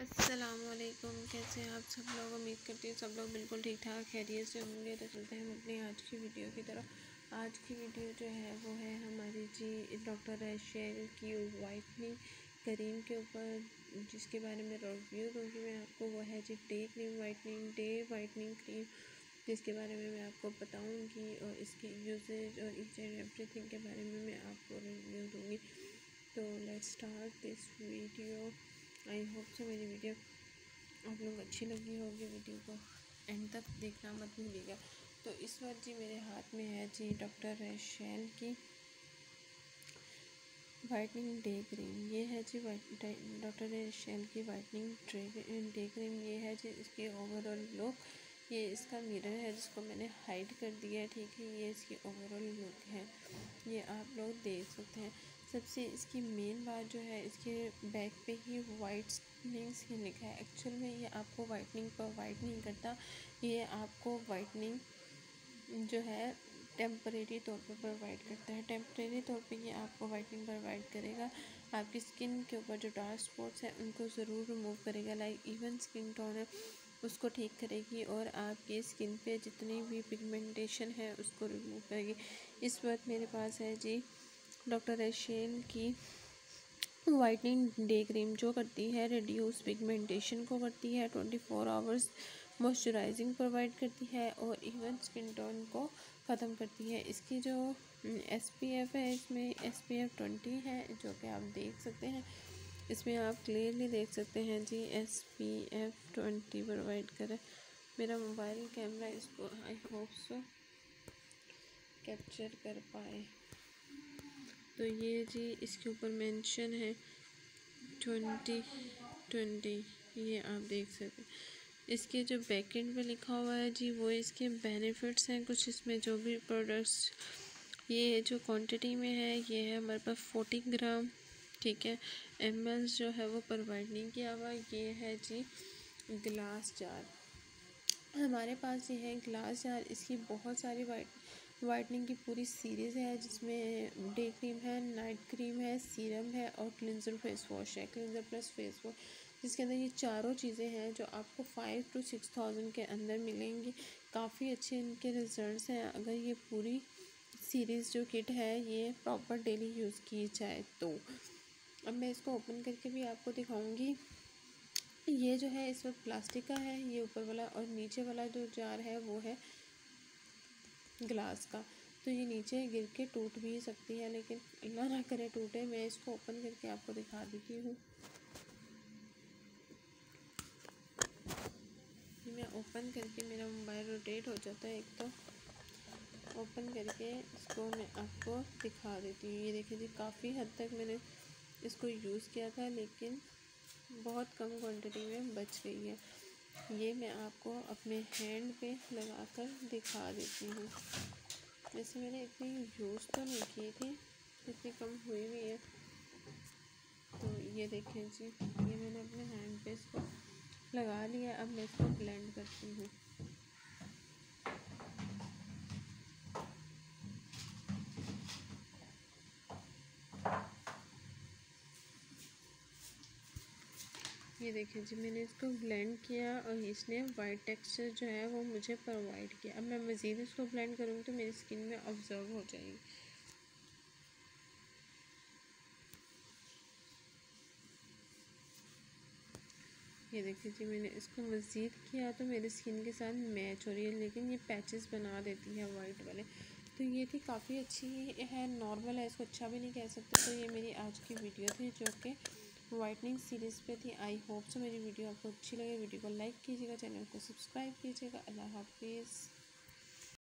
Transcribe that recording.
अस्सलामुअलैकुम, कैसे हैं आप सब लोग। उम्मीद करती हूँ सब लोग बिल्कुल ठीक ठाक खैरियत से होंगे। तो चलते हैं हम अपनी आज की वीडियो की तरफ। आज की वीडियो जो है वो है हमारी जी डॉक्टर रेशेल की वाइफ ने करीम के ऊपर, जिसके बारे में रिव्यू दूँगी मैं आपको। वो है जी डे वाइटनिंग क्रीम, जिसके बारे में मैं आपको बताऊँगी और इसकी यूजेज और ईच एंड एवरीथिंग के बारे में मैं आपको रिव्यू दूँगी। तो let's start this video. I hope से मेरी वीडियो आप लोग अच्छी लगी होगी। वीडियो को एंड तक देखना मत भूलिएगा। तो इस वक्त जी मेरे हाथ में है जी डॉक्टर रेशेल की वाइटनिंग डे क्रीम। ये है जी डॉक्टर रेशेल की वाइटनिंग डे क्रीम। ये है जी इसके ओवरऑल लुक। ये इसका मिरर है जिसको मैंने हाइड कर दिया है, ठीक है। ये इसकी ओवरऑल लुक है, ये आप लोग देख सकते हैं। सबसे इसकी मेन बात जो है, इसके बैक पे ही वाइटनिंग ही लिखा है। एक्चुअल में ये आपको वाइटनिंग पर वाइट नहीं करता, ये आपको वाइटनिंग जो है टेम्परेरी तौर पर प्रोवाइड करता है। टेम्परेरी तौर पे ये आपको वाइटनिंग प्रोवाइड करेगा। आपकी स्किन के ऊपर जो डार्क स्पॉट्स हैं उनको ज़रूर रिमूव करेगा। लाइक इवन स्किन टोन है उसको ठीक करेगी और आपकी स्किन पे जितनी भी पिगमेंटेशन है उसको रिमूव करेगी। इस वक्त मेरे पास है जी डॉक्टर रेशेल की वाइटनिंग डे क्रीम, जो करती है रिड्यूस पिगमेंटेशन को करती है, 24 आवर्स मॉइस्चराइजिंग प्रोवाइड करती है और इवन स्किन टोन को ख़त्म करती है। इसकी जो SPF है, इसमें SPF 20 है, जो कि आप देख सकते हैं। इसमें आप क्लियरली देख सकते हैं जी SPF 20 प्रोवाइड करें। मेरा मोबाइल कैमरा इसको आई होप सो कैप्चर कर पाए। तो ये जी इसके ऊपर मेंशन है 2020, ये आप देख सकते हैं। इसके जो बैकेंड पे लिखा हुआ है जी वो इसके बेनिफिट्स हैं कुछ। इसमें जो भी प्रोडक्ट्स ये जो क्वांटिटी में है, ये है हमारे पास 40 ग्राम, ठीक है। ml जो है वो प्रोवाइड नहीं किया हुआ। ये है जी ग्लास जार, हमारे पास ये है ग्लास जार। इसकी बहुत सारी वाइटनिंग की पूरी सीरीज़ है, जिसमें डे क्रीम है, नाइट क्रीम है, सीरम है और क्लिनजर फेस वॉश है, क्लिनजर प्लस फेस वॉश, जिसके अंदर ये चारों चीज़ें हैं जो आपको 5,000 to 6,000 के अंदर मिलेंगी। काफ़ी अच्छे इनके रिजल्ट्स हैं अगर ये पूरी सीरीज़ जो किट है ये प्रॉपर डेली यूज़ की जाए तो। अब मैं इसको ओपन करके भी आपको दिखाऊँगी। ये जो है इस वक्त प्लास्टिक का है, ये ऊपर वाला, और नीचे वाला जो जार है वो है ग्लास का। तो ये नीचे गिर के टूट भी सकती है, लेकिन अल्लाह ना करे टूटे। मैं इसको ओपन करके आपको दिखा देती हूँ। मैं ओपन करके, मेरा मोबाइल रोटेट हो जाता है एक, तो ओपन करके इसको मैं आपको दिखा देती हूँ। ये देखिए जी, काफ़ी हद तक मैंने इसको यूज़ किया था, लेकिन बहुत कम क्वांटिटी में बच गई है। ये मैं आपको अपने हैंड पे लगा कर दिखा देती हूँ। वैसे मैंने इतनी यूज़ तो नहीं की थी, इतनी कम हुई भी है। तो ये देखें जी, ये मैंने अपने हैंड पे इसको लगा लिया। अब मैं इसको ब्लेंड करती हूँ। ये देखिए जी, मैंने इसको ब्लेंड किया और इसने वाइट टेक्सचर जो है वो मुझे प्रोवाइड किया। अब मैं मज़ीद इसको ब्लेंड करूँगी तो मेरी स्किन में ऑब्जर्व हो जाएगी। ये देखिए जी, मैंने इसको मज़ीद किया तो मेरी स्किन के साथ मैच हो रही है, लेकिन ये पैचेस बना देती है वाइट वाले। तो ये थी, काफ़ी अच्छी है, नॉर्मल है, इसको अच्छा भी नहीं कह सकते। तो ये मेरी आज की वीडियो थी जो कि वाइटनिंग सीरीज़ पे थी। आई होप सो मेरी वीडियो आपको अच्छी लगे। वीडियो को लाइक कीजिएगा, चैनल को सब्सक्राइब कीजिएगा। अल्लाह हाफिज़।